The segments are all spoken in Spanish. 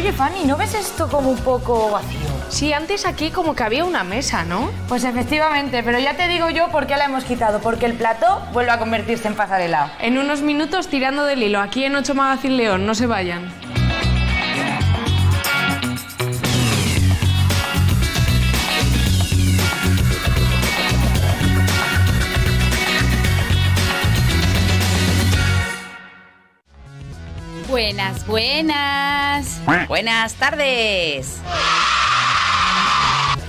Oye, Fanny, ¿no ves esto como un poco vacío? Sí, antes aquí como que había una mesa, ¿no? Pues efectivamente, pero ya te digo yo por qué la hemos quitado, porque el plató vuelve a convertirse en pasarela. En unos minutos Tirando del Hilo, aquí en 8 Magazine León, no se vayan. Buenas, buenas. Buenas tardes.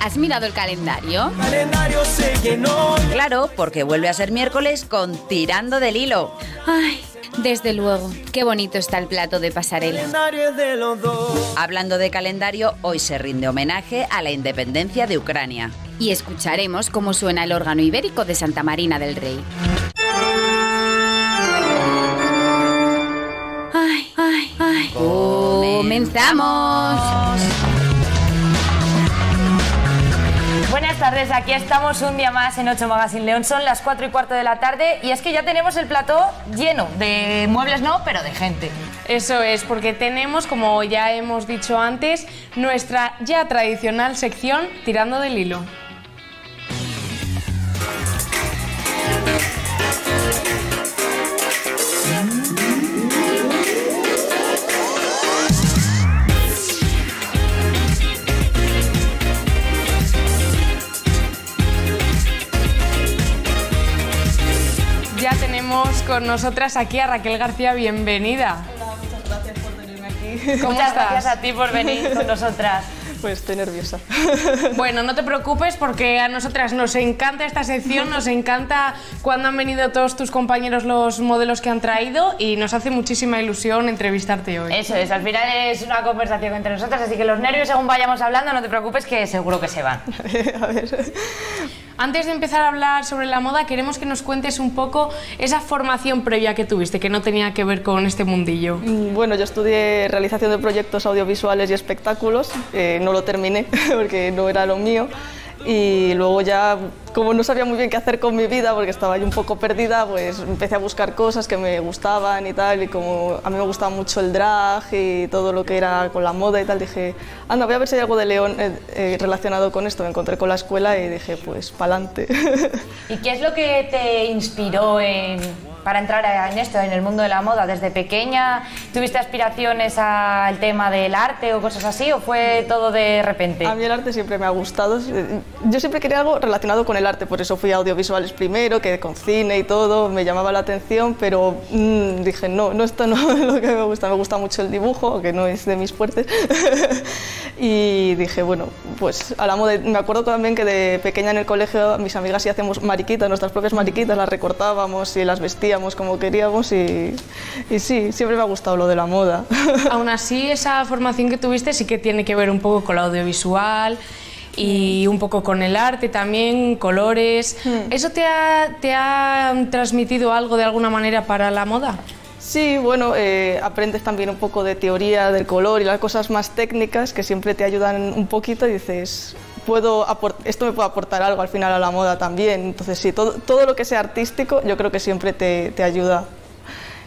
¿Has mirado el calendario? El calendario se llenó. Claro, porque vuelve a ser miércoles con Tirando del Hilo. Ay, desde luego, qué bonito está el plato de pasarela. Hablando de calendario, hoy se rinde homenaje a la independencia de Ucrania. Y escucharemos cómo suena el órgano ibérico de Santa Marina del Rey. ¡Comenzamos! Buenas tardes, aquí estamos un día más en 8 Magazine León. Son las 4:15 de la tarde y es que ya tenemos el plató lleno de muebles, no, pero de gente. Eso es, porque tenemos, como ya hemos dicho antes, nuestra ya tradicional sección Tirando del Hilo. Con nosotras aquí a Raquel García, bienvenida. Hola, muchas gracias por tenerme aquí. ¿Cómo estás? Gracias a ti por venir con nosotras. Pues estoy nerviosa. Bueno, no te preocupes porque a nosotras nos encanta esta sección, nos encanta cuando han venido todos tus compañeros los modelos que han traído y nos hace muchísima ilusión entrevistarte hoy. Eso es, al final es una conversación entre nosotras, así que los nervios según vayamos hablando, no te preocupes que seguro que se van. A ver. Antes de empezar a hablar sobre la moda, queremos que nos cuentes un poco esa formación previa que tuviste, que no tenía que ver con este mundillo. Bueno, yo estudié realización de proyectos audiovisuales y espectáculos, no lo terminé porque no era lo mío y luego ya, como no sabía muy bien qué hacer con mi vida porque estaba yo un poco perdida, pues empecé a buscar cosas que me gustaban y tal, y como a mí me gustaba mucho el drag y todo lo que era con la moda y tal, dije, anda, voy a ver si hay algo de León relacionado con esto. Me encontré con la escuela y dije, pues, pa'lante. ¿Y qué es lo que te inspiró para entrar en esto, en el mundo de la moda? ¿Desde pequeña tuviste aspiraciones al tema del arte o cosas así, o fue todo de repente? A mí el arte siempre me ha gustado, yo siempre quería algo relacionado con el arte, por eso fui a audiovisuales primero, que con cine y todo, me llamaba la atención, pero dije, no, esto no es lo que me gusta mucho el dibujo, que no es de mis fuertes, y dije, bueno, pues a la moda. Me acuerdo también que de pequeña en el colegio, mis amigas sí hacíamos mariquitas, nuestras propias mariquitas, las recortábamos y las vestíamos como queríamos, y sí, siempre me ha gustado lo de la moda. Aún así, esa formación que tuviste sí que tiene que ver un poco con lo audiovisual, y un poco con el arte también, colores. ¿Eso te ha transmitido algo de alguna manera para la moda? Sí, bueno, aprendes también un poco de teoría del color y las cosas más técnicas que siempre te ayudan un poquito y dices, esto me puede aportar algo al final a la moda también. Entonces sí, todo lo que sea artístico yo creo que siempre te ayuda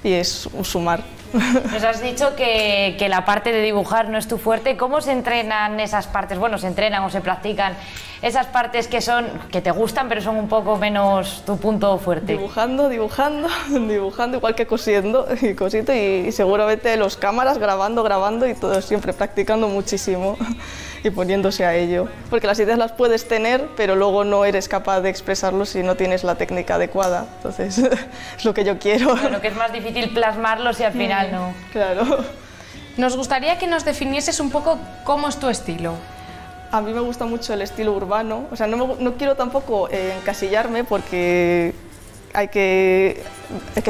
y es un sumar. Nos has dicho que la parte de dibujar no es tu fuerte. ¿Cómo se entrenan esas partes? Bueno, se entrenan o se practican esas partes que te gustan pero son un poco menos tu punto fuerte. Dibujando, igual que cosiendo y cosito, y seguramente los cámaras grabando y todo, siempre practicando muchísimo y poniéndose a ello, porque las ideas las puedes tener pero luego no eres capaz de expresarlo si no tienes la técnica adecuada. Entonces es lo que yo quiero. Bueno, que es más difícil plasmarlo si al final no. Claro. Nos gustaría que nos definieses un poco cómo es tu estilo. A mí me gusta mucho el estilo urbano, o sea, no quiero tampoco encasillarme porque hay que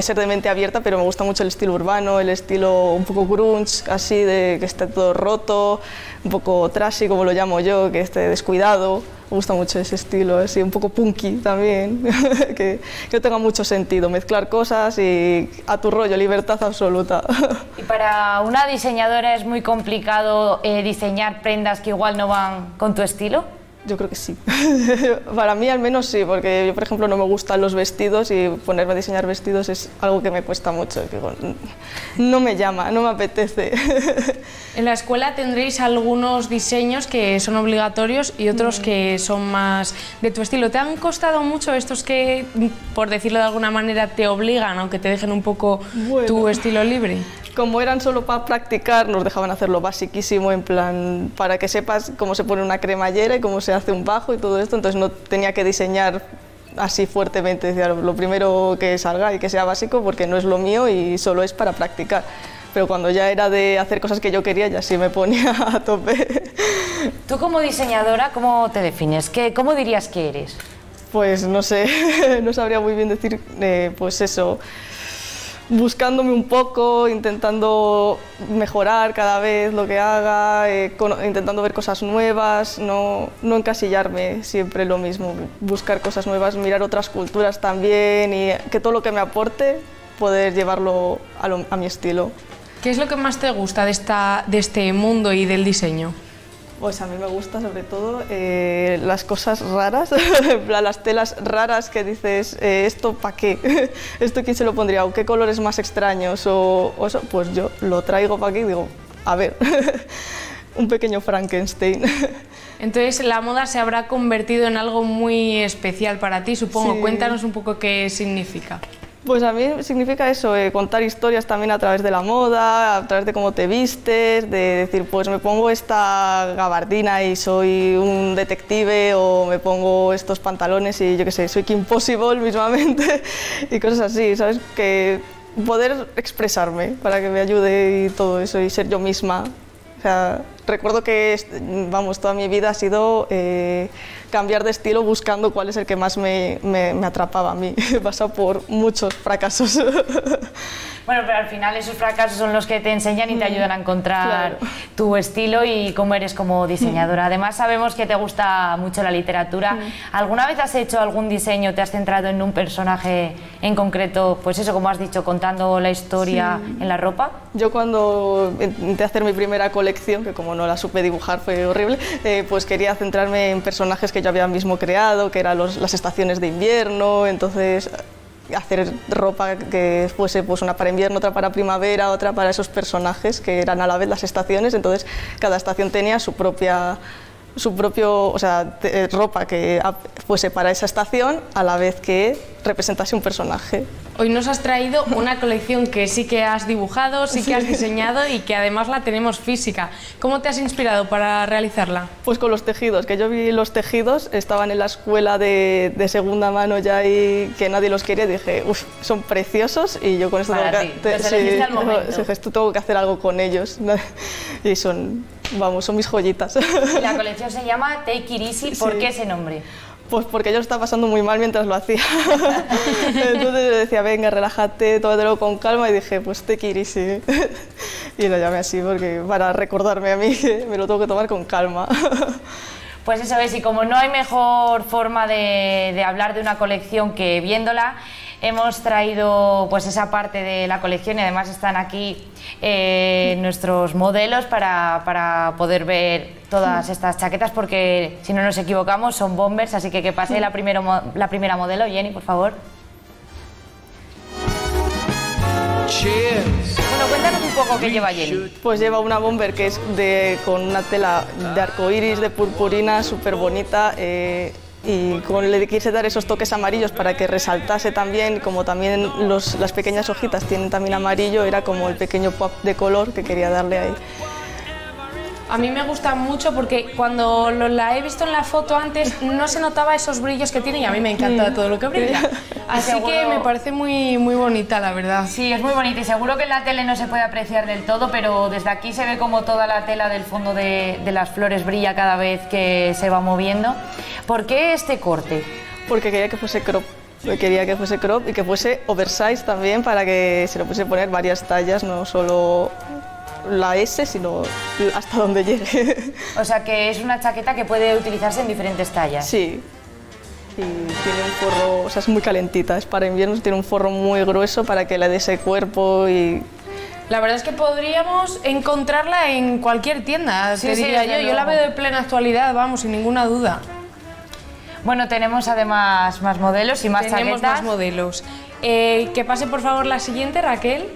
ser de mente abierta, pero me gusta mucho el estilo urbano, el estilo un poco grunge, así de que esté todo roto, un poco trashy, como lo llamo yo, que esté descuidado. Me gusta mucho ese estilo, así un poco punky también, que no tenga mucho sentido, mezclar cosas y a tu rollo, libertad absoluta. Y para una diseñadora es muy complicado diseñar prendas que igual no van con tu estilo. Yo creo que sí. Para mí al menos sí, porque yo por ejemplo no me gustan los vestidos y ponerme a diseñar vestidos es algo que me cuesta mucho. Digo, no me llama, no me apetece. En la escuela tendréis algunos diseños que son obligatorios y otros que son más de tu estilo. ¿Te han costado mucho estos que, por decirlo de alguna manera, te obligan, aunque te dejen un poco tu estilo libre? Como eran solo para practicar, nos dejaban hacerlo basiquísimo, en plan, para que sepas cómo se pone una cremallera y cómo se hace un bajo y todo esto, entonces no tenía que diseñar así fuertemente, decía, lo primero que salga y que sea básico, porque no es lo mío y solo es para practicar. Pero cuando ya era de hacer cosas que yo quería, ya sí me ponía a tope. Tú como diseñadora, ¿cómo te defines? ¿Cómo dirías que eres? Pues no sé, no sabría muy bien decir, pues eso, buscándome un poco, intentando mejorar cada vez lo que haga, intentando ver cosas nuevas, no encasillarme siempre lo mismo, buscar cosas nuevas, mirar otras culturas también y que todo lo que me aporte poder llevarlo a mi estilo. ¿Qué es lo que más te gusta de este mundo y del diseño? Pues a mí me gusta sobre todo las cosas raras, las telas raras que dices, ¿esto para qué? ¿Esto quién se lo pondría? ¿O qué colores más extraños? O eso, pues yo lo traigo para aquí y digo, a ver, un pequeño Frankenstein. Entonces la moda se habrá convertido en algo muy especial para ti, supongo. Sí. Cuéntanos un poco qué significa. Pues a mí significa eso, contar historias también a través de la moda, a través de cómo te vistes, de decir, pues me pongo esta gabardina y soy un detective, o me pongo estos pantalones y yo qué sé, soy Kim Possible mismamente, y cosas así, ¿sabes? Que poder expresarme para que me ayude y todo eso, y ser yo misma. O sea, recuerdo que, vamos, toda mi vida ha sido cambiar de estilo buscando cuál es el que más me atrapaba a mí. He pasado por muchos fracasos. Bueno, pero al final esos fracasos son los que te enseñan y te ayudan a encontrar tu estilo y cómo eres como diseñadora. Además sabemos que te gusta mucho la literatura. ¿Alguna vez has hecho algún diseño, te has centrado en un personaje en concreto, pues eso, como has dicho, contando la historia en la ropa? Yo cuando intenté hacer mi primera colección, que como no la supe dibujar fue horrible, pues quería centrarme en personajes que yo había mismo creado, que eran las estaciones de invierno, entonces hacer ropa que fuese pues una para invierno, otra para primavera, otra para esos personajes que eran a la vez las estaciones, entonces cada estación tenía su propio, o sea, ropa que fuese para esa estación a la vez que representase un personaje. Hoy nos has traído una colección que sí que has dibujado, sí que has diseñado y que además la tenemos física. ¿Cómo te has inspirado para realizarla? Pues con los tejidos, que yo vi los tejidos, estaban en la escuela de segunda mano ya y que nadie los quería, dije, uff, son preciosos y yo con esto tengo que hacer algo con ellos. Y son, vamos, son mis joyitas. La colección se llama Take It Easy, ¿por qué ese nombre? Pues porque yo lo estaba pasando muy mal mientras lo hacía. Entonces yo decía, venga, relájate, tómatelo con calma, y dije, pues te quiero. Y lo llamé así porque para recordarme a mí que me lo tengo que tomar con calma. Pues eso es, y como no hay mejor forma de hablar de una colección que viéndola, hemos traído pues esa parte de la colección y además están aquí nuestros modelos para poder ver todas estas chaquetas, porque si no nos equivocamos son bombers, así que pase la primera modelo, Jenny, por favor. Bueno, cuéntanos un poco qué lleva Jenny. Pues lleva una bomber que es con una tela de arcoiris, de purpurina, súper bonita, y con le quise dar esos toques amarillos para que resaltase también, como también las pequeñas hojitas tienen también amarillo, era como el pequeño pop de color que quería darle ahí. A mí me gusta mucho porque cuando la he visto en la foto antes no se notaba esos brillos que tiene y a mí me encanta todo lo que brilla. Así que me parece muy, muy bonita, la verdad. Sí, es muy bonita y seguro que en la tele no se puede apreciar del todo, pero desde aquí se ve como toda la tela del fondo de las flores brilla cada vez que se va moviendo. ¿Por qué este corte? Porque quería que fuese crop. Quería que fuese crop y que fuese oversize también para que se lo pudiese poner varias tallas, no solo la S, sino hasta donde llegue. O sea que es una chaqueta que puede utilizarse en diferentes tallas. Sí, y tiene un forro, o sea, es muy calentita, es para invierno, tiene un forro muy grueso para que le dé ese cuerpo y La verdad es que podríamos encontrarla en cualquier tienda, sí, yo la veo de plena actualidad, vamos, sin ninguna duda. Bueno, tenemos además más modelos y más chaquetas. Tenemos más modelos. Que pase por favor la siguiente, Raquel.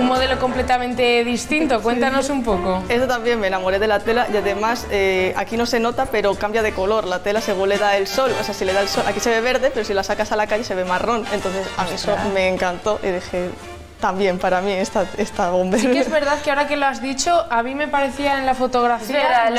Un modelo completamente distinto, cuéntanos un poco. Eso también, me enamoré de la tela y además aquí no se nota, pero cambia de color la tela según le da el sol. O sea, si le da el sol, aquí se ve verde, pero si la sacas a la calle se ve marrón. Entonces a mí eso me encantó y dije... También para mí esta bombera. Sí que es verdad que ahora que lo has dicho, a mí me parecía en la fotografía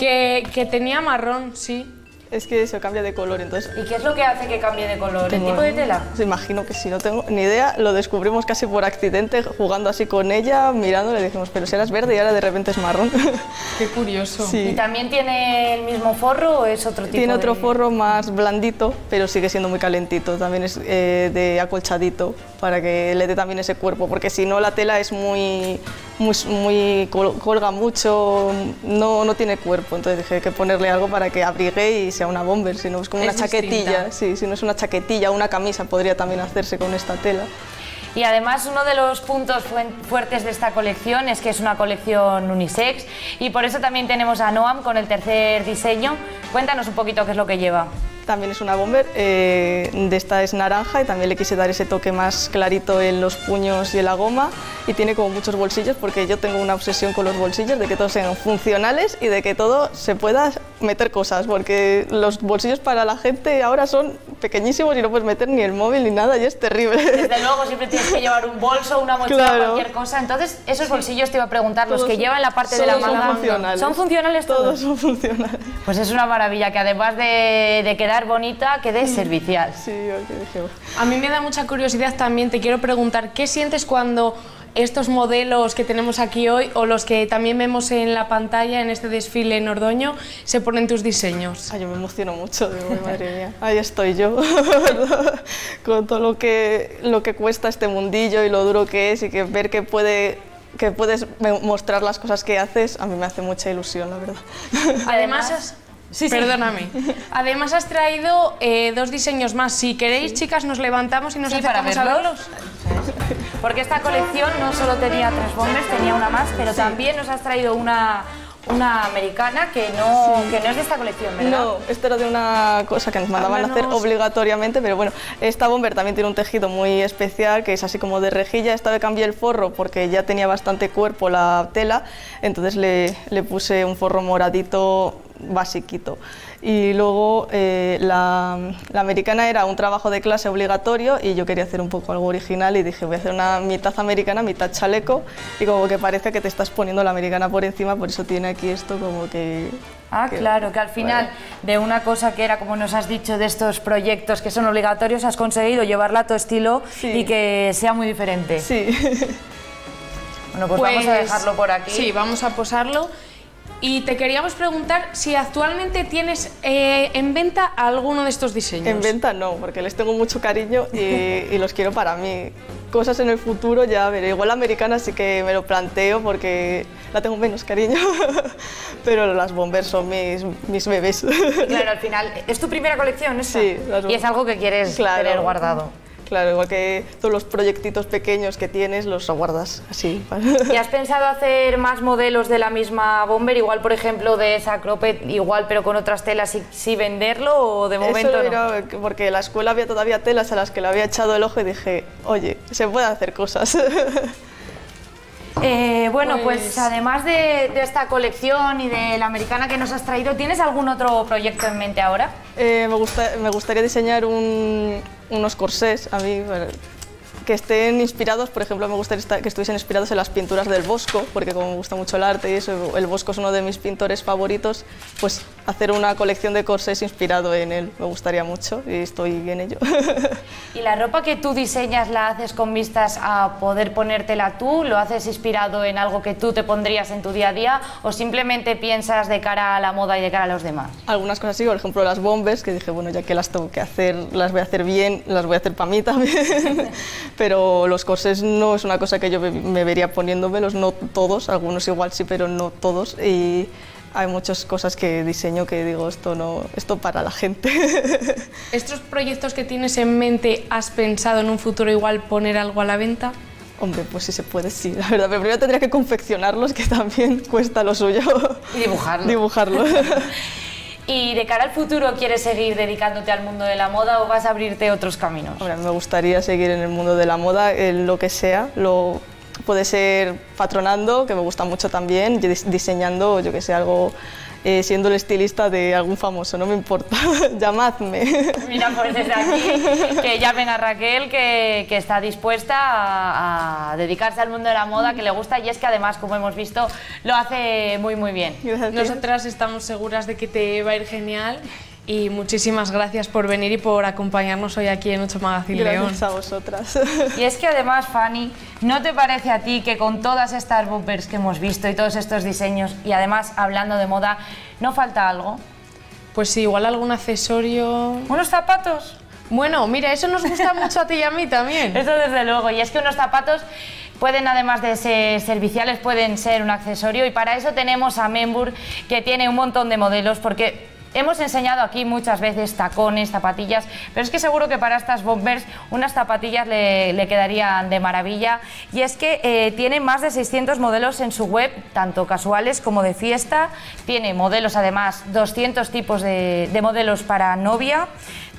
que tenía marrón, sí. Es que eso cambia de color, entonces... ¿Y qué es lo que hace que cambie de color? ¿El tipo de tela? Pues imagino que si no tengo ni idea, lo descubrimos casi por accidente, jugando así con ella, mirándole, dijimos, pero si eras verde y ahora de repente es marrón. Qué curioso. Sí. ¿Y también tiene el mismo forro o es otro tipo? Tiene otro forro más blandito, pero sigue siendo muy calentito, también es de acolchadito, para que le dé también ese cuerpo, porque si no la tela es muy colga mucho, no tiene cuerpo, entonces dije que ponerle algo para que abrigue y sea una bomber, sino es como una chaquetilla, sí, si no es una chaquetilla, una camisa podría también hacerse con esta tela. Y además uno de los puntos fuertes de esta colección es que es una colección unisex y por eso también tenemos a Noam con el tercer diseño. Cuéntanos un poquito qué es lo que lleva. También es una bomber, de esta es naranja y también le quise dar ese toque más clarito en los puños y en la goma y tiene como muchos bolsillos porque yo tengo una obsesión con los bolsillos de que todos sean funcionales y de que todo se pueda meter cosas porque los bolsillos para la gente ahora son pequeñísimos y no puedes meter ni el móvil ni nada y es terrible. Desde luego siempre tienes que llevar un bolso, una mochila, cualquier cosa, entonces esos bolsillos te iba a preguntar, los que llevan la parte de la mano, ¿son funcionales todos? Todos son funcionales. Pues es una maravilla que además de quedar bonita, que de servicial. Sí, a mí me da mucha curiosidad también, te quiero preguntar, ¿qué sientes cuando estos modelos que tenemos aquí hoy o los que también vemos en la pantalla en este desfile en Ordoño se ponen tus diseños? Ay, yo me emociono mucho, digo, madre mía, ahí estoy yo, con todo lo que cuesta este mundillo y lo duro que es y que ver que puedes mostrar las cosas que haces, a mí me hace mucha ilusión, la verdad. Además... Sí, perdóname. Sí. Además has traído dos diseños más. Si queréis, chicas, nos levantamos y nos acercamos a verlos. Porque esta colección no solo tenía tres bombers, tenía una más, pero también nos has traído una americana que no es de esta colección, ¿verdad? No, esto era de una cosa que nos mandaban a hacer obligatoriamente, pero bueno, esta bomber también tiene un tejido muy especial, que es así como de rejilla. Esta vez cambié el forro porque ya tenía bastante cuerpo la tela, entonces le puse un forro moradito basiquito. Y luego la americana era un trabajo de clase obligatorio y yo quería hacer un poco algo original y dije voy a hacer una mitad americana, mitad chaleco y como que parezca que te estás poniendo la americana por encima, por eso tiene aquí esto como que... claro, que al final de una cosa que era, como nos has dicho, de estos proyectos que son obligatorios, has conseguido llevarla a tu estilo y que sea muy diferente. Sí. Bueno, pues vamos a dejarlo por aquí. Sí, vamos a posarlo. Y te queríamos preguntar si actualmente tienes en venta alguno de estos diseños. En venta no, porque les tengo mucho cariño y los quiero para mí. Cosas en el futuro ya veré. Igual la americana sí que me lo planteo porque la tengo menos cariño, pero las bombers son mis bebés. Claro, al final es tu primera colección, ¿esta? Sí. Y es algo que quieres tener guardado. Claro, igual que todos los proyectitos pequeños que tienes, los guardas así. ¿Y has pensado hacer más modelos de la misma bomber? Igual, por ejemplo, de esa cropped, igual, pero con otras telas, ¿sí venderlo o de momento no? Era porque en la escuela había todavía telas a las que le había echado el ojo y dije, oye, se pueden hacer cosas. Bueno, pues además de esta colección y de la americana que nos has traído, ¿tienes algún otro proyecto en mente ahora? Me gustaría diseñar unos corsés, a mí, que estén inspirados, por ejemplo, me gustaría que estuviesen inspirados en las pinturas del Bosco, porque como me gusta mucho el arte y eso, el Bosco es uno de mis pintores favoritos, pues hacer una colección de corsés inspirado en él, me gustaría mucho y estoy en ello. ¿Y la ropa que tú diseñas la haces con vistas a poder ponértela tú? ¿Lo haces inspirado en algo que tú te pondrías en tu día a día o simplemente piensas de cara a la moda y de cara a los demás? Algunas cosas sí, por ejemplo las bombers, que dije, bueno, ya que las tengo que hacer, las voy a hacer bien, las voy a hacer para mí también. Pero los corsés no es una cosa que yo me vería poniéndomelos, no todos, algunos igual sí, pero no todos. Y hay muchas cosas que diseño que digo, esto no, esto para la gente. ¿Estos proyectos que tienes en mente, has pensado en un futuro igual poner algo a la venta? Hombre, pues si se puede, sí, la verdad, pero primero tendría que confeccionarlos, que también cuesta lo suyo. Y dibujarlos. Dibujarlos. ¿Y de cara al futuro quieres seguir dedicándote al mundo de la moda o vas a abrirte otros caminos? Hombre, me gustaría seguir en el mundo de la moda, en lo que sea, lo... Puede ser patronando, que me gusta mucho también, diseñando, yo que sé, algo, siendo el estilista de algún famoso, no me importa, llamadme. Mira, pues desde aquí, que llamen a Raquel, que está dispuesta a dedicarse al mundo de la moda, que le gusta, y es que además, como hemos visto, lo hace muy, muy bien. Gracias. Nosotras estamos seguras de que te va a ir genial. Y muchísimas gracias por venir y por acompañarnos hoy aquí en 8 Magazine León. Gracias a vosotras. Y es que además, Fanny, ¿no te parece a ti que con todas estas boopers que hemos visto y todos estos diseños, y además hablando de moda, ¿no falta algo? Pues sí, igual algún accesorio... ¿Unos zapatos? Bueno, mira, eso nos gusta mucho a ti y a mí también. Eso desde luego, y es que unos zapatos... Pueden, además de ser serviciales, pueden ser un accesorio, y para eso tenemos a Membur, que tiene un montón de modelos, porque hemos enseñado aquí muchas veces tacones, zapatillas, pero es que seguro que para estas bombers unas zapatillas le quedarían de maravilla, y es que tiene más de 600 modelos en su web, tanto casuales como de fiesta, tiene modelos además, 200 tipos de modelos para novia.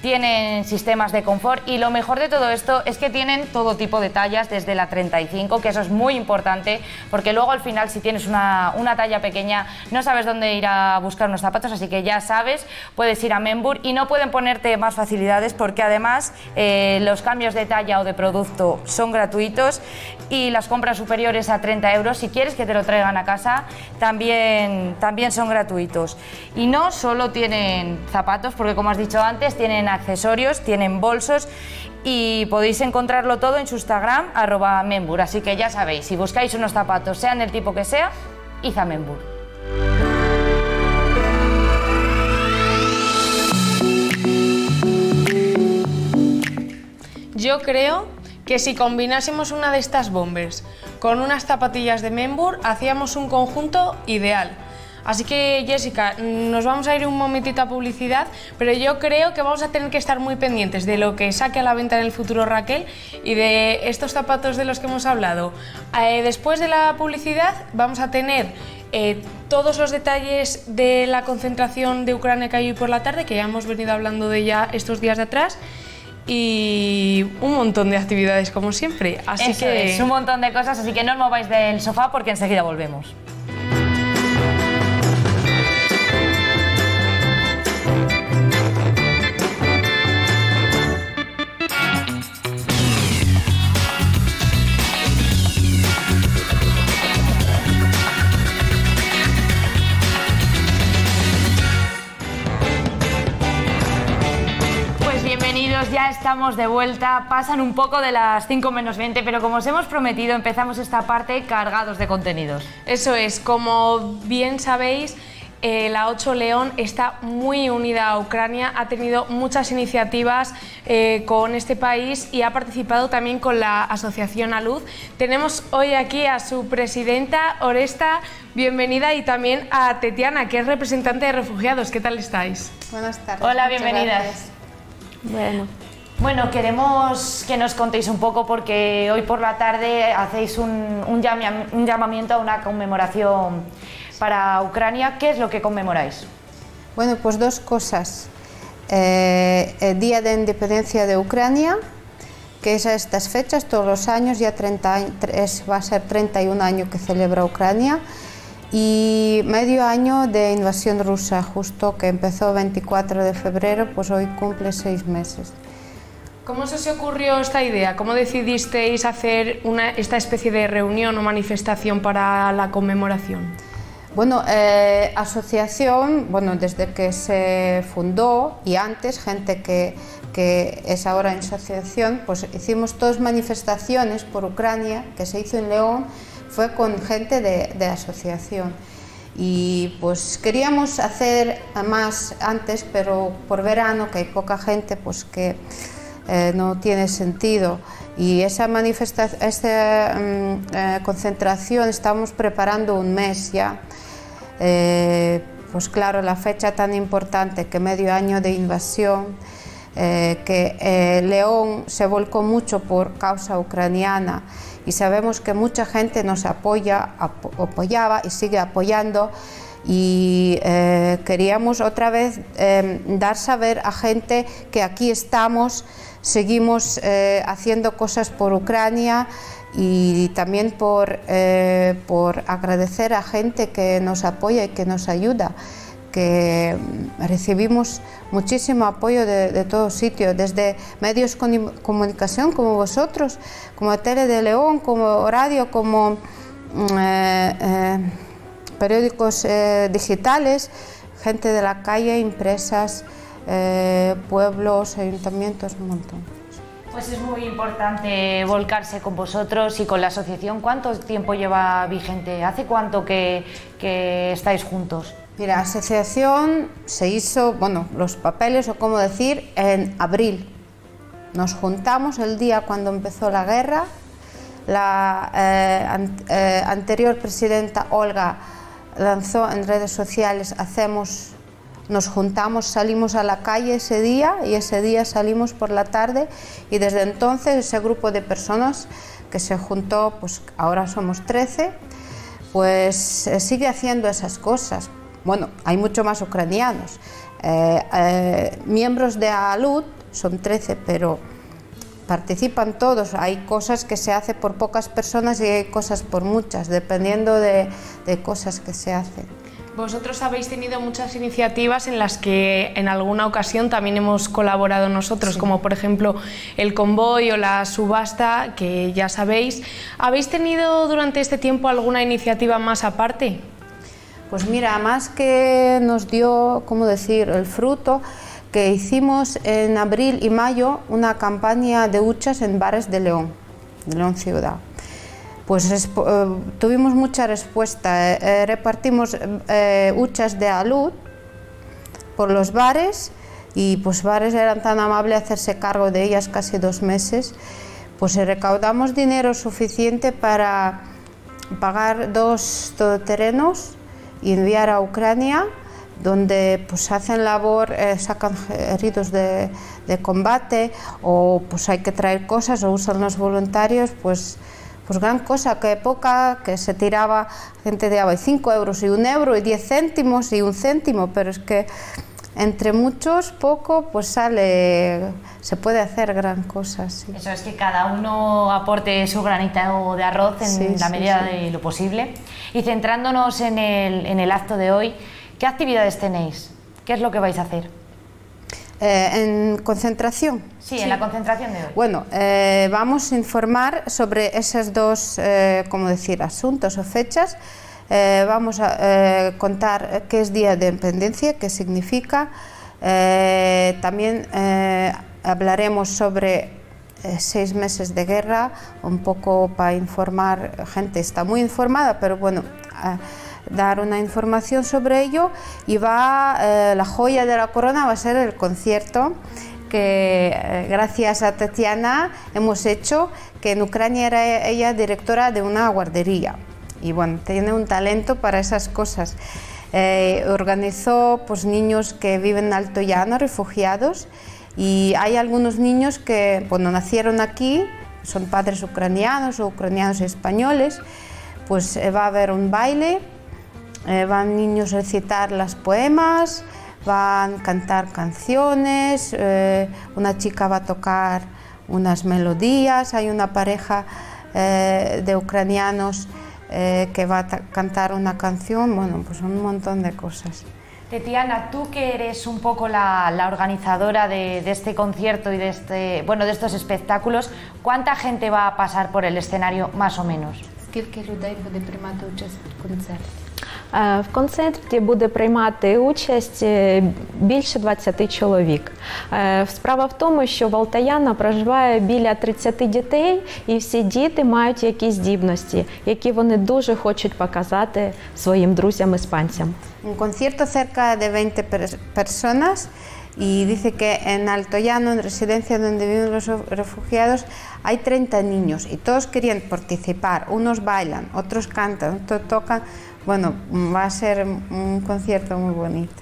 Tienen sistemas de confort, y lo mejor de todo esto es que tienen todo tipo de tallas desde la 35, que eso es muy importante, porque luego al final si tienes una talla pequeña no sabes dónde ir a buscar unos zapatos, así que ya sabes, puedes ir a Membur y no pueden ponerte más facilidades, porque además los cambios de talla o de producto son gratuitos, y las compras superiores a 30 euros, si quieres que te lo traigan a casa, también son gratuitos. Y no solo tienen zapatos, porque como has dicho antes, tienen accesorios, tienen bolsos, y podéis encontrarlo todo en su Instagram, @Membur, así que ya sabéis, si buscáis unos zapatos, sean del tipo que sea, id a Membur. Yo creo que si combinásemos una de estas bombers con unas zapatillas de Membur, hacíamos un conjunto ideal. Así que, Jessica, nos vamos a ir un momentito a publicidad, pero yo creo que vamos a tener que estar muy pendientes de lo que saque a la venta en el futuro Raquel y de estos zapatos de los que hemos hablado. Después de la publicidad vamos a tener todos los detalles de la concentración de Ucrania que hay hoy por la tarde, que ya hemos venido hablando de ella estos días de atrás, y un montón de actividades como siempre. Así eso que es un montón de cosas, así que no os mováis del sofá porque enseguida volvemos. Ya estamos de vuelta, pasan un poco de las 5 menos 20, pero como os hemos prometido empezamos esta parte cargados de contenidos. Eso es, como bien sabéis, la 8 León está muy unida a Ucrania, ha tenido muchas iniciativas con este país y ha participado también con la asociación ALUD. Tenemos hoy aquí a su presidenta, Oresta, bienvenida, y también a Tetiana, que es representante de refugiados. ¿Qué tal estáis? Buenas tardes. Hola, bienvenidas. Gracias. Bueno, queremos que nos contéis un poco, porque hoy por la tarde hacéis un llamamiento a una conmemoración para Ucrania. ¿Qué es lo que conmemoráis? Bueno, pues dos cosas. El Día de Independencia de Ucrania, que es a estas fechas, todos los años, ya 31 años que celebra Ucrania, y medio año de invasión rusa, justo que empezó 24 de febrero, pues hoy cumple 6 meses. ¿Cómo se ocurrió esta idea? ¿Cómo decidisteis hacer esta especie de reunión o manifestación para la conmemoración? Bueno, asociación, bueno, desde que se fundó y antes, gente que es ahora en asociación, pues hicimos todas manifestaciones por Ucrania, que se hizo en León, fue con gente de asociación, y pues queríamos hacer más antes, pero por verano, que hay poca gente, pues que no tiene sentido, y esa manifestación, esta concentración, estamos preparando un mes ya, Pues claro, la fecha tan importante que medio año de invasión, que León se volcó mucho por causa ucraniana y sabemos que mucha gente nos apoya, apoyaba y sigue apoyando, y queríamos otra vez dar saber a gente que aquí estamos, seguimos haciendo cosas por Ucrania, y también por agradecer a gente que nos apoya y que nos ayuda, que recibimos muchísimo apoyo de todos sitios, desde medios de comunicación como vosotros, como Tele de León, como radio, como periódicos digitales, gente de la calle, impresas, pueblos, ayuntamientos, un montón. Pues es muy importante volcarse con vosotros y con la asociación. ¿Cuánto tiempo lleva vigente? ¿Hace cuánto que estáis juntos? Mira, la asociación se hizo, bueno, los papeles o cómo decir, en abril. Nos juntamos el día cuando empezó la guerra. La anterior presidenta Olga lanzó en redes sociales, nos juntamos, salimos a la calle ese día, y ese día salimos por la tarde, y desde entonces ese grupo de personas que se juntó, pues ahora somos 13, pues sigue haciendo esas cosas. Bueno, hay mucho más ucranianos. Miembros de ALUD son 13, pero participan todos. Hay cosas que se hace por pocas personas y hay cosas por muchas, dependiendo de cosas que se hacen. Vosotros habéis tenido muchas iniciativas en las que en alguna ocasión también hemos colaborado nosotros, sí, como por ejemplo el convoy o la subasta, que ya sabéis. ¿Habéis tenido durante este tiempo alguna iniciativa más aparte? Pues mira, más que nos dio, ¿cómo decir?, el fruto, que hicimos en abril y mayo una campaña de huchas en bares de León ciudad. Pues tuvimos mucha respuesta, repartimos huchas de alud por los bares, y pues bares eran tan amables de hacerse cargo de ellas casi 2 meses, pues recaudamos dinero suficiente para pagar 2 todoterrenos y enviar a Ucrania, donde pues hacen labor, sacan heridos de combate, o pues hay que traer cosas o usan los voluntarios, pues gran cosa, que época que se tiraba, gente daba 5 euros y 1 euro y 10 céntimos y 1 céntimo, pero es que entre muchos, poco, pues sale, se puede hacer gran cosa. Sí. Eso es, que cada uno aporte su granito de arroz en la medida de lo posible. Y centrándonos en el acto de hoy, ¿qué actividades tenéis? ¿Qué es lo que vais a hacer? ¿En concentración? Sí, en la concentración de hoy. Bueno, vamos a informar sobre esos 2, ¿cómo decir?, asuntos o fechas. Vamos a contar qué es Día de Independencia, qué significa. También hablaremos sobre 6 meses de guerra, un poco para informar. Gente está muy informada, pero bueno, dar una información sobre ello. Y va, la joya de la corona va a ser el concierto que gracias a Tetiana hemos hecho, que en Ucrania era ella directora de una guardería y bueno, tiene un talento para esas cosas. Organizó pues niños que viven en Alto Llano, refugiados, y hay algunos niños que cuando nacieron aquí son padres ucranianos o ucranianos españoles. Pues va a haber un baile, van niños a recitar las poemas, van a cantar canciones, una chica va a tocar unas melodías, hay una pareja de ucranianos que va a cantar una canción, bueno, pues un montón de cosas. Tetiana, tú que eres un poco la organizadora de este concierto y de estos espectáculos, ¿cuánta gente va a pasar por el escenario más o menos? Скільки людей буде приймати участь в концерті? В концерті буде приймати участь більше 20 чоловік. Справа в тому, що в Алтаяна проживає біля 30 дітей, і всі діти мають якісь здібності, які вони дуже хочуть показати своїм друзям-іспанцям. Un concierto cerca de 20 personas. Y dice que en Alto Llano, en residencia donde viven los refugiados, hay 30 niños y todos querían participar. Unos bailan, otros cantan, otros tocan, bueno, va a ser un concierto muy bonito.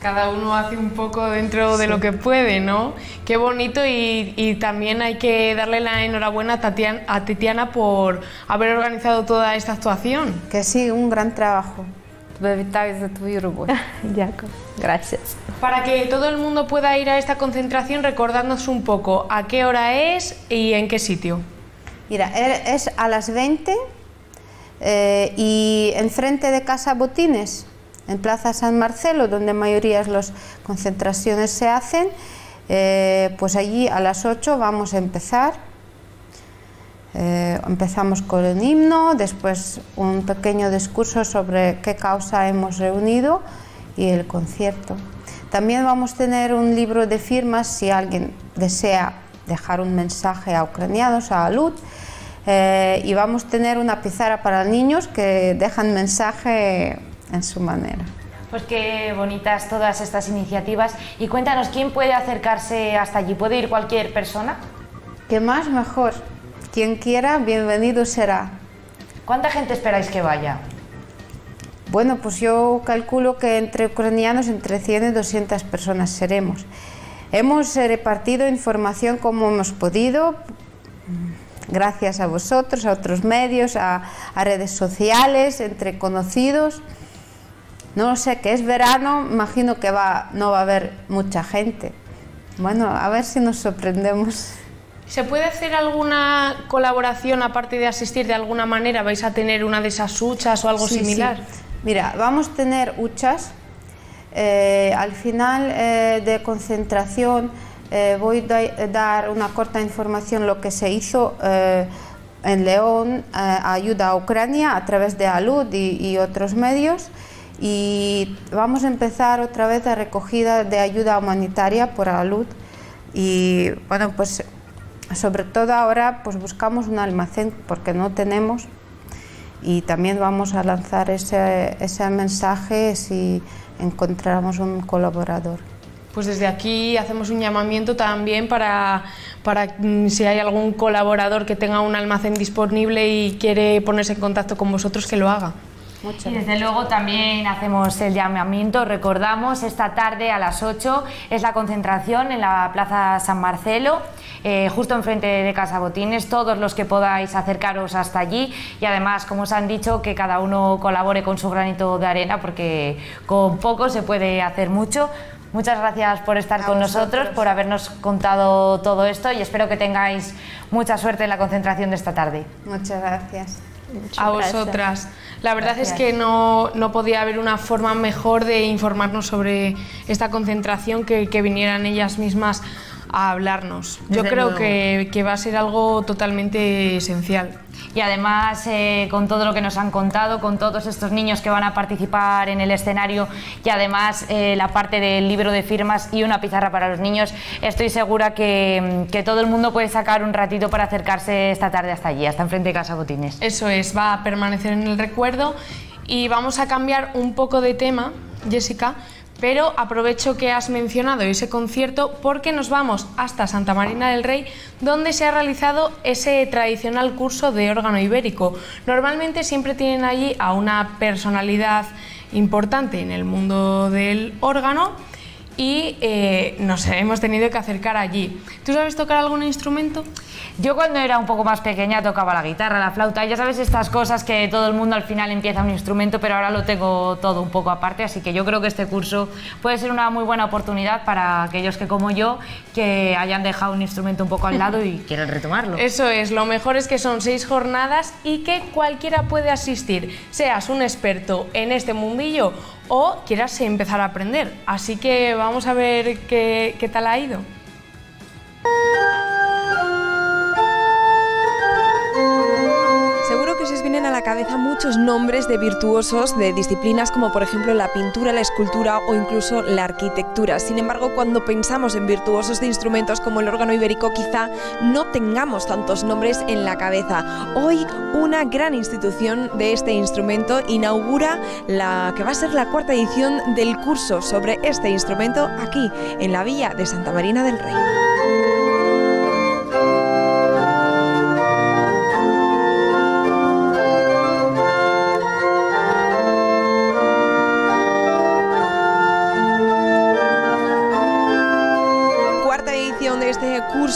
Cada uno hace un poco dentro de lo que puede, ¿no? Qué bonito, y también hay que darle la enhorabuena a Tetiana por haber organizado toda esta actuación. Que sí, un gran trabajo. Gracias. Para que todo el mundo pueda ir a esta concentración, recordándonos un poco a qué hora es y en qué sitio. Mira, es a las 20 y enfrente de Casa Botines, en Plaza San Marcelo, donde mayoría de las concentraciones se hacen, pues allí a las 8 vamos a empezar. Empezamos con el himno, después un pequeño discurso sobre qué causa hemos reunido y el concierto. También vamos a tener un libro de firmas si alguien desea dejar un mensaje a ucranianos, a ALUD, y vamos a tener una pizarra para niños que dejan mensaje en su manera. Pues qué bonitas todas estas iniciativas. Y cuéntanos, ¿quién puede acercarse hasta allí? ¿Puede ir cualquier persona? Que más mejor. Quien quiera, bienvenido será. ¿Cuánta gente esperáis que vaya? Bueno, pues yo calculo que entre ucranianos entre 100 y 200 personas seremos. Hemos repartido información como hemos podido, gracias a vosotros, a otros medios, a redes sociales, entre conocidos. No lo sé, que es verano, imagino que no va a haber mucha gente. Bueno, a ver si nos sorprendemos. ¿Se puede hacer alguna colaboración aparte de asistir de alguna manera? ¿Vais a tener una de esas huchas o algo similar? Sí. Mira, vamos a tener huchas. Al final de concentración voy a dar una corta información lo que se hizo en León, ayuda a Ucrania a través de ALUD y otros medios, y vamos a empezar otra vez la recogida de ayuda humanitaria por ALUD. Y bueno, pues sobre todo ahora pues buscamos un almacén porque no tenemos, y también vamos a lanzar ese mensaje si encontramos un colaborador. Pues desde aquí hacemos un llamamiento también para si hay algún colaborador que tenga un almacén disponible y quiere ponerse en contacto con vosotros, que lo haga. Y desde luego también hacemos el llamamiento, recordamos, esta tarde a las 8 es la concentración en la Plaza San Marcelo, justo enfrente de Casa Botines, todos los que podáis acercaros hasta allí, y además, como os han dicho, que cada uno colabore con su granito de arena, porque con poco se puede hacer mucho. Muchas gracias por estar con nosotros, por habernos contado todo esto, y espero que tengáis mucha suerte en la concentración de esta tarde. Muchas gracias. A vosotras. La verdad es que no podía haber una forma mejor de informarnos sobre esta concentración que vinieran ellas mismas a hablarnos. Yo creo que va a ser algo totalmente esencial. Y además, con todo lo que nos han contado, con todos estos niños que van a participar en el escenario, y además la parte del libro de firmas y una pizarra para los niños, estoy segura que todo el mundo puede sacar un ratito para acercarse esta tarde hasta allí, hasta enfrente de Casa Botines. Eso es, va a permanecer en el recuerdo. Y vamos a cambiar un poco de tema, Jessica, pero aprovecho que has mencionado ese concierto porque nos vamos hasta Santa Marina del Rey, donde se ha realizado ese tradicional curso de órgano ibérico. Normalmente siempre tienen allí a una personalidad importante en el mundo del órgano, y nos hemos tenido que acercar allí. ¿Tú sabes tocar algún instrumento? Yo cuando era un poco más pequeña tocaba la guitarra, la flauta, ya sabes, estas cosas que todo el mundo al final empieza un instrumento, pero ahora lo tengo todo un poco aparte, así que yo creo que este curso puede ser una muy buena oportunidad para aquellos que, como yo, que hayan dejado un instrumento un poco al lado y quieren retomarlo. Eso es, lo mejor es que son 6 jornadas y que cualquiera puede asistir, seas un experto en este mundillo o quieras empezar a aprender. Así que vamos a ver qué tal ha ido. Seguro que se os vienen a la cabeza muchos nombres de virtuosos de disciplinas como por ejemplo la pintura, la escultura o incluso la arquitectura. Sin embargo, cuando pensamos en virtuosos de instrumentos como el órgano ibérico, quizá no tengamos tantos nombres en la cabeza. Hoy una gran institución de este instrumento inaugura la que va a ser la 4ª edición del curso sobre este instrumento aquí en la villa de Santa Marina del Rey.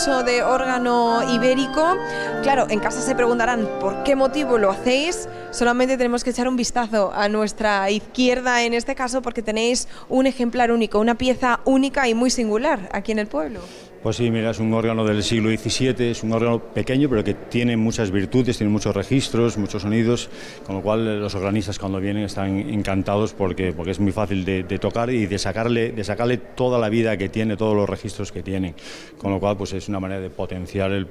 concurso de órgano ibérico. Claro, en casa se preguntarán por qué motivo lo hacéis. Solamente tenemos que echar un vistazo a nuestra izquierda en este caso, porque tenéis un ejemplar único, una pieza única y muy singular aquí en el pueblo. Pues sí, mira, es un órgano del siglo XVII, es un órgano pequeño, pero que tiene muchas virtudes, tiene muchos registros, muchos sonidos, con lo cual los organistas cuando vienen están encantados porque es muy fácil de tocar y de sacarle toda la vida que tiene, todos los registros que tiene, con lo cual pues es una manera de potenciar el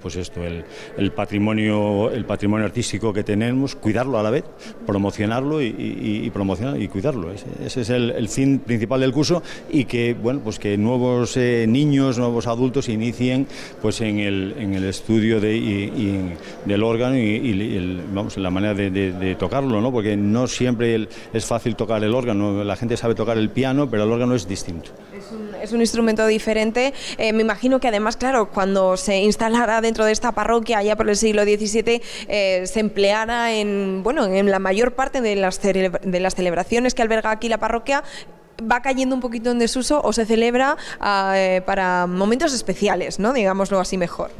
patrimonio artístico que tenemos, cuidarlo a la vez, promocionarlo y cuidarlo. Ese es el fin principal del curso, y que bueno, pues que nuevos niños, nuevos adultos se inicien pues en el estudio del órgano y la manera de tocarlo, ¿no? Porque no siempre es fácil tocar el órgano. La gente sabe tocar el piano, pero el órgano es distinto. Es un instrumento diferente. Me imagino que además, claro, cuando se instalara dentro de esta parroquia allá por el siglo XVII, se empleara en la mayor parte de las celebraciones que alberga aquí la parroquia. Va cayendo un poquito en desuso o se celebra para momentos especiales, ¿no? Digámoslo así mejor.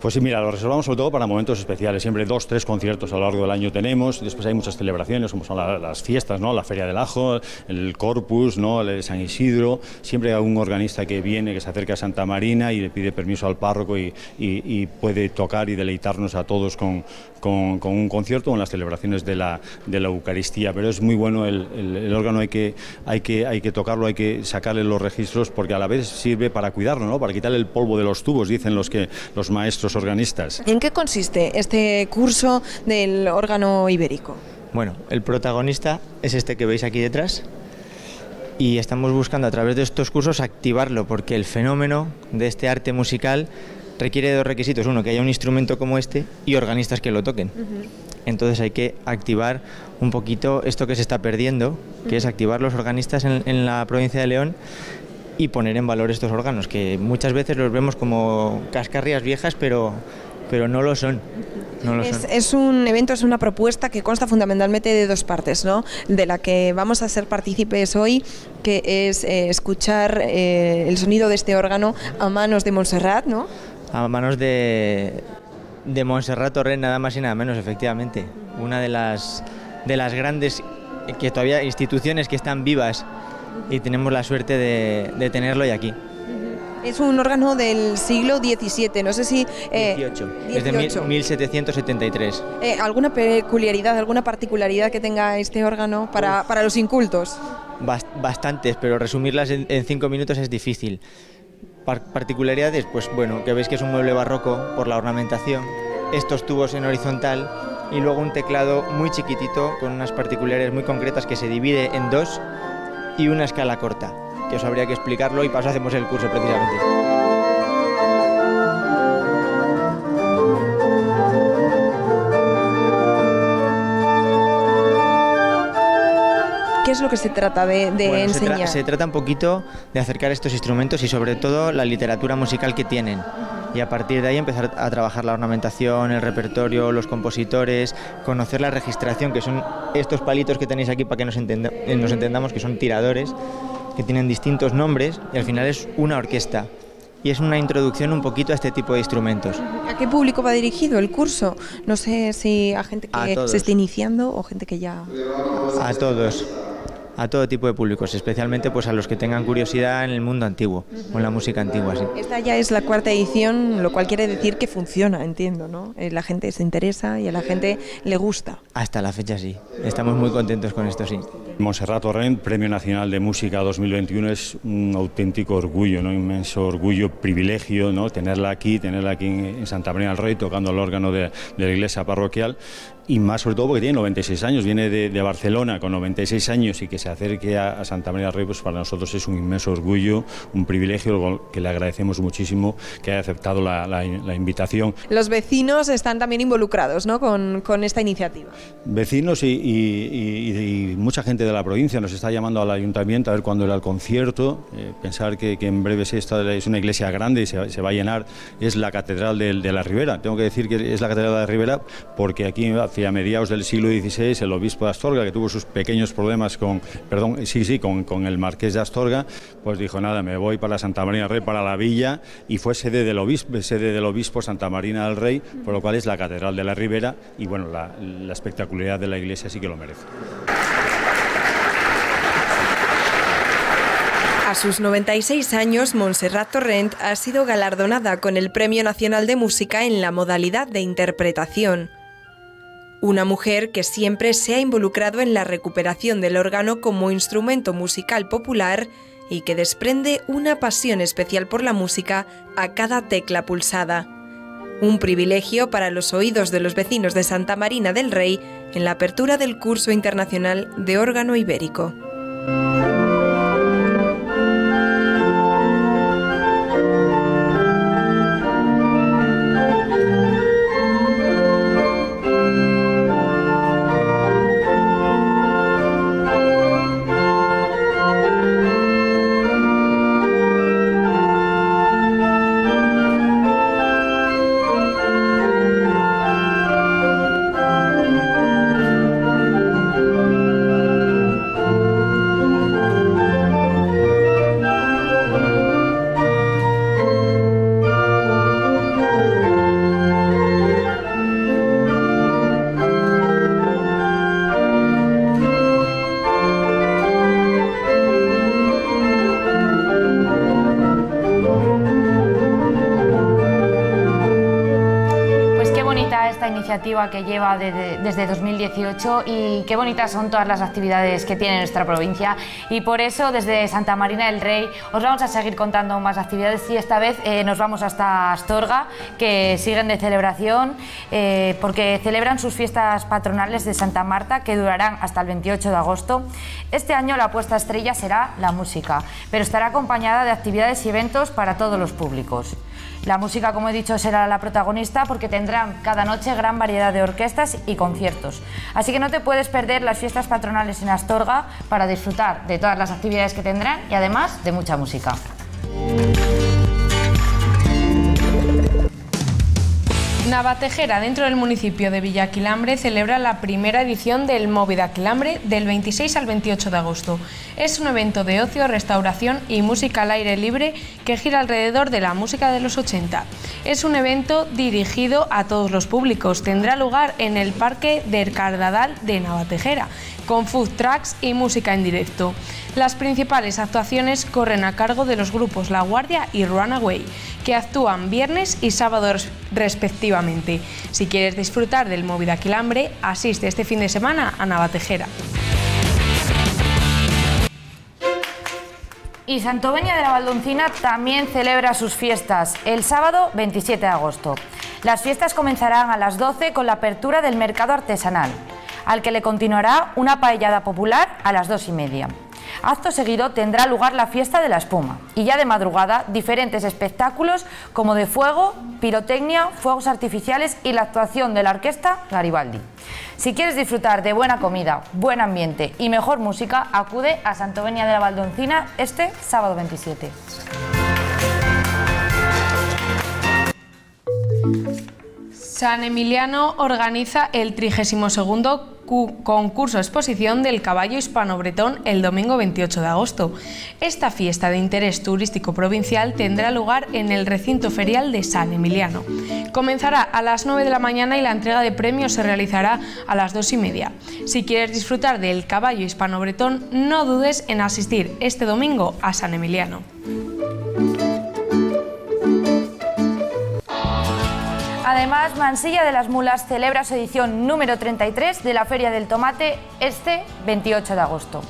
Pues sí, mira, lo reservamos sobre todo para momentos especiales. Siempre 2, 3 conciertos a lo largo del año tenemos. Después hay muchas celebraciones, como son las fiestas, ¿no? La Feria del Ajo, el Corpus, ¿no? El San Isidro. Siempre hay un organista que viene, que se acerca a Santa Marina y le pide permiso al párroco y puede tocar y deleitarnos a todos con un concierto o en las celebraciones de la Eucaristía. Pero es muy bueno el órgano, hay que tocarlo, hay que sacarle los registros, porque a la vez sirve para cuidarlo, ¿no? Para quitarle el polvo de los tubos, dicen los maestros organistas. ¿En qué consiste este curso del órgano ibérico? Bueno, el protagonista es este que veis aquí detrás, y estamos buscando a través de estos cursos activarlo, porque el fenómeno de este arte musical requiere 2 requisitos: uno, que haya un instrumento como este, y organistas que lo toquen. Entonces hay que activar un poquito esto que se está perdiendo, que es activar los organistas en la provincia de León, y poner en valor estos órganos, que muchas veces los vemos como cascarrias viejas, pero no lo son. No lo son. Es un evento, es una propuesta que consta fundamentalmente de 2 partes, ¿no? De la que vamos a ser partícipes hoy, que es escuchar el sonido de este órgano a manos de Montserrat, ¿no? A manos de Montserrat Torrent, nada más y nada menos, efectivamente. Una de las grandes que todavía instituciones que están vivas, y tenemos la suerte de tenerlo hoy aquí. Es un órgano del siglo XVII, no sé si... 18. Es de 1773. ¿Alguna peculiaridad, alguna particularidad que tenga este órgano para los incultos? Bastantes, pero resumirlas en 5 minutos es difícil. Particularidades, pues bueno, que veis que es un mueble barroco por la ornamentación, estos tubos en horizontal, y luego un teclado muy chiquitito con unas particularidades muy concretas, que se divide en 2... y una escala corta, que os habría que explicarlo, y para eso hacemos el curso precisamente. ¿Qué es lo que se trata de bueno, enseñar? Se trata un poquito de acercar estos instrumentos y sobre todo la literatura musical que tienen, y a partir de ahí empezar a trabajar la ornamentación, el repertorio, los compositores, conocer la registración, que son estos palitos que tenéis aquí para que nos entendamos, que son tiradores, que tienen distintos nombres, y al final es una orquesta. Y es una introducción un poquito a este tipo de instrumentos. ¿A qué público va dirigido el curso? No sé si a gente que se esté iniciando o gente que ya... A todos, a todo tipo de públicos, especialmente pues a los que tengan curiosidad en el mundo antiguo, con la música antigua. Sí. Esta ya es la 4ª edición, lo cual quiere decir que funciona, entiendo, ¿no? La gente se interesa y a la gente le gusta. Hasta la fecha sí, estamos muy contentos con esto, sí. Montserrat Torrent, Premio Nacional de Música 2021, es un auténtico orgullo, ¿no? Inmenso orgullo, privilegio, ¿no? Tenerla aquí en Santa Marina del Rey, tocando el órgano de la iglesia parroquial, y más sobre todo porque tiene 96 años, viene de Barcelona con 96 años, y que se acerque a Santa María del Rey, pues para nosotros es un inmenso orgullo, un privilegio, que le agradecemos muchísimo que haya aceptado la invitación. Los vecinos están también involucrados, ¿no? con esta iniciativa. Vecinos y mucha gente de la provincia, nos está llamando al ayuntamiento a ver cuándo era el concierto. Pensar que en breve es una iglesia grande y se va a llenar, es la catedral de la Ribera. Tengo que decir que es la catedral de la Ribera porque aquí hacia mediados del siglo XVI el obispo de Astorga, que tuvo sus pequeños problemas con el marqués de Astorga, pues dijo nada, me voy para Santa Marina del Rey, para la villa, y fue sede del obispo Santa Marina del Rey, por lo cual es la catedral de la Ribera y bueno, la espectacularidad de la iglesia sí que lo merece. A sus 96 años, Montserrat Torrent ha sido galardonada con el Premio Nacional de Música en la modalidad de interpretación. Una mujer que siempre se ha involucrado en la recuperación del órgano como instrumento musical popular y que desprende una pasión especial por la música a cada tecla pulsada. Un privilegio para los oídos de los vecinos de Santa Marina del Rey en la apertura del Curso Internacional de Órgano Ibérico. Que lleva desde 2018 y qué bonitas son todas las actividades que tiene nuestra provincia, y por eso desde Santa Marina del Rey os vamos a seguir contando más actividades, y esta vez nos vamos hasta Astorga, que siguen de celebración porque celebran sus fiestas patronales de Santa Marta, que durarán hasta el 28 de agosto. Este año la apuesta estrella será la música, pero estará acompañada de actividades y eventos para todos los públicos. La música, como he dicho, será la protagonista porque tendrán cada noche gran variedad de orquestas y conciertos. Así que no te puedes perder las fiestas patronales en Astorga para disfrutar de todas las actividades que tendrán y además de mucha música. Navatejera, dentro del municipio de Villaquilambre, celebra la primera edición del Movidaquilambre del 26 al 28 de agosto. Es un evento de ocio, restauración y música al aire libre que gira alrededor de la música de los 80. Es un evento dirigido a todos los públicos. Tendrá lugar en el Parque del Cardadal de Navatejera, con food trucks y música en directo. Las principales actuaciones corren a cargo de los grupos La Guardia y Runaway, que actúan viernes y sábados respectivamente. Si quieres disfrutar del Movidaquilambre, asiste este fin de semana a Navatejera. Y Santoveña de la Baldoncina también celebra sus fiestas el sábado 27 de agosto. Las fiestas comenzarán a las 12 con la apertura del mercado artesanal, al que le continuará una paellada popular a las 2:30. Acto seguido tendrá lugar la fiesta de la espuma y ya de madrugada diferentes espectáculos como de fuego, pirotecnia, fuegos artificiales y la actuación de la orquesta Garibaldi. Si quieres disfrutar de buena comida, buen ambiente y mejor música, acude a Santoveña de la Baldoncina este sábado 27. San Emiliano organiza el 32º concurso exposición del Caballo Hispano-Bretón el domingo 28 de agosto. Esta fiesta de interés turístico provincial tendrá lugar en el recinto ferial de San Emiliano. Comenzará a las 9 de la mañana y la entrega de premios se realizará a las 2:30. Si quieres disfrutar del Caballo Hispano-Bretón, no dudes en asistir este domingo a San Emiliano. Además, Mansilla de las Mulas celebra su edición número 33 de la Feria del Tomate este 28 de agosto.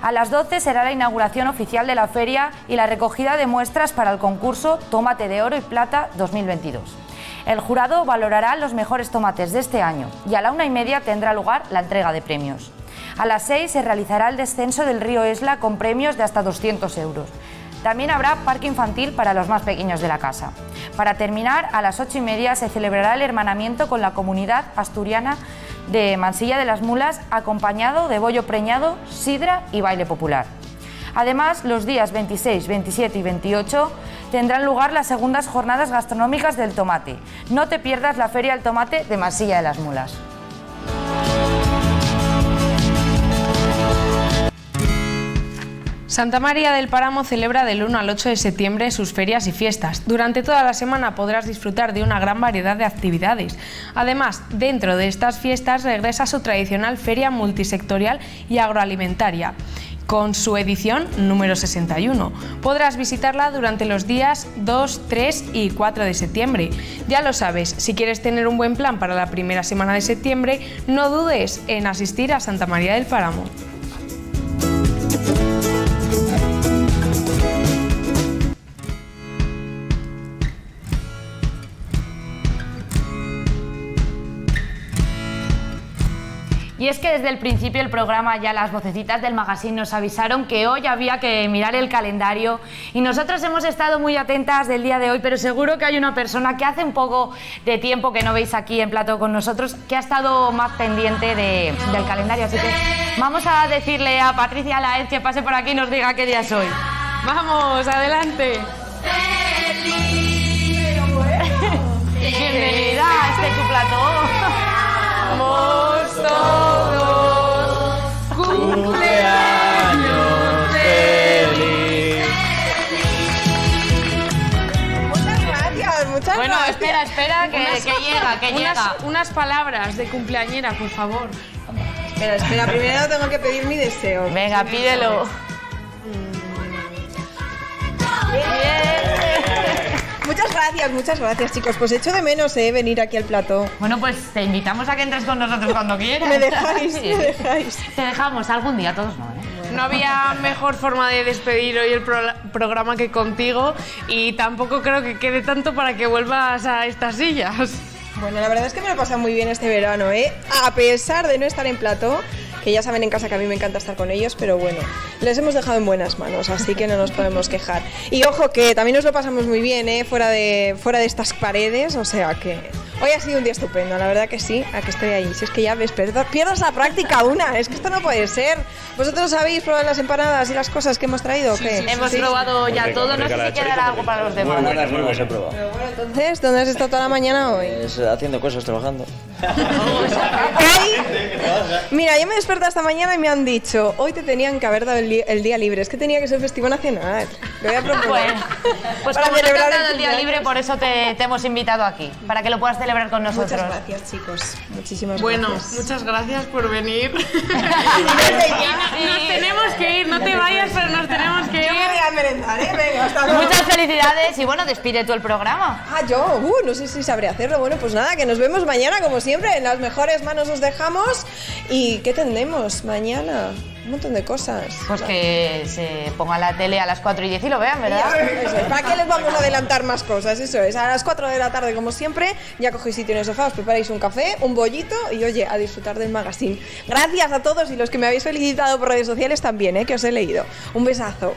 A las 12 será la inauguración oficial de la feria y la recogida de muestras para el concurso Tomate de Oro y Plata 2022. El jurado valorará los mejores tomates de este año y a la 1:30 tendrá lugar la entrega de premios. A las 6 se realizará el descenso del río Esla con premios de hasta 200 euros. También habrá parque infantil para los más pequeños de la casa. Para terminar, a las 8:30 se celebrará el hermanamiento con la comunidad asturiana de Mansilla de las Mulas, acompañado de bollo preñado, sidra y baile popular. Además, los días 26, 27 y 28 tendrán lugar las segundas jornadas gastronómicas del tomate. No te pierdas la Feria del Tomate de Mansilla de las Mulas. Santa María del Páramo celebra del 1 al 8 de septiembre sus ferias y fiestas. Durante toda la semana podrás disfrutar de una gran variedad de actividades. Además, dentro de estas fiestas regresa su tradicional feria multisectorial y agroalimentaria, con su edición número 61. Podrás visitarla durante los días 2, 3 y 4 de septiembre. Ya lo sabes, si quieres tener un buen plan para la primera semana de septiembre, no dudes en asistir a Santa María del Páramo. Y es que desde el principio del programa ya las vocecitas del magazine nos avisaron que hoy había que mirar el calendario y nosotros hemos estado muy atentas del día de hoy, pero seguro que hay una persona que hace un poco de tiempo que no veis aquí en plató con nosotros, que ha estado más pendiente del calendario, así que vamos a decirle a Patricia Laez que pase por aquí y nos diga qué día es hoy. ¡Vamos, adelante! ¡Bienvenida a este tu plató! Todos cumpleaños feliz. Muchas gracias, muchas gracias. Bueno, espera, que llega. Unas palabras de cumpleañera, por favor. Espera, primero tengo que pedir mi deseo. Venga, pídelo. Muchas gracias, chicos. Pues echo de menos venir aquí al plató. Bueno, pues te invitamos a que entres con nosotros cuando quieras. Me dejáis. Te dejamos algún día, todos no, ¿eh? No había mejor forma de despedir hoy el programa que contigo y tampoco creo que quede tanto para que vuelvas a estas sillas. Bueno, la verdad es que me lo he pasado muy bien este verano, ¿eh? A pesar de no estar en plató, que ya saben en casa que a mí me encanta estar con ellos, pero bueno, les hemos dejado en buenas manos, así que no nos podemos quejar. Y ojo que también nos lo pasamos muy bien, ¿eh? Fuera de estas paredes, o sea que hoy ha sido un día estupendo, la verdad que sí, a que estoy ahí. Si es que ya ves, pierdas la práctica una, es que esto no puede ser. ¿Vosotros habéis probado las empanadas y las cosas que hemos traído? Sí, sí, hemos probado ya todo, no sé si quedará algo para los demás. Muy buenas, he probado. Pero bueno, entonces, ¿dónde has estado toda la mañana hoy? Haciendo cosas, trabajando. Mira, yo me desperté esta mañana y me han dicho, hoy te tenían que haber dado el día libre, es que tenía que ser festivo nacional. Lo voy a proponer. Pues como no te han dado el día libre, por eso te hemos invitado aquí, para que lo puedas celebrar con nosotros. Muchas gracias, chicos. Muchísimas gracias. Bueno, muchas gracias por venir. Nos tenemos que ir, no te vayas, pero nos tenemos que ir. Yo me voy a merendar, ¿eh? Venga, hasta luego. Muchas felicidades y bueno, despide tú el programa. Ah, yo, no sé si sabré hacerlo. Bueno, pues nada, que nos vemos mañana, como siempre, en las mejores manos os dejamos. ¿Y qué tendremos mañana? Un montón de cosas. Pues que se ponga la tele a las 4:10 y lo vean, ¿verdad? Eso es. ¿Para qué les vamos a adelantar más cosas? Eso es, a las 4 de la tarde, como siempre, ya cogéis sitio en el sofá, os preparáis un café, un bollito y, oye, a disfrutar del magazine. Gracias a todos y los que me habéis felicitado por redes sociales también, que os he leído. Un besazo.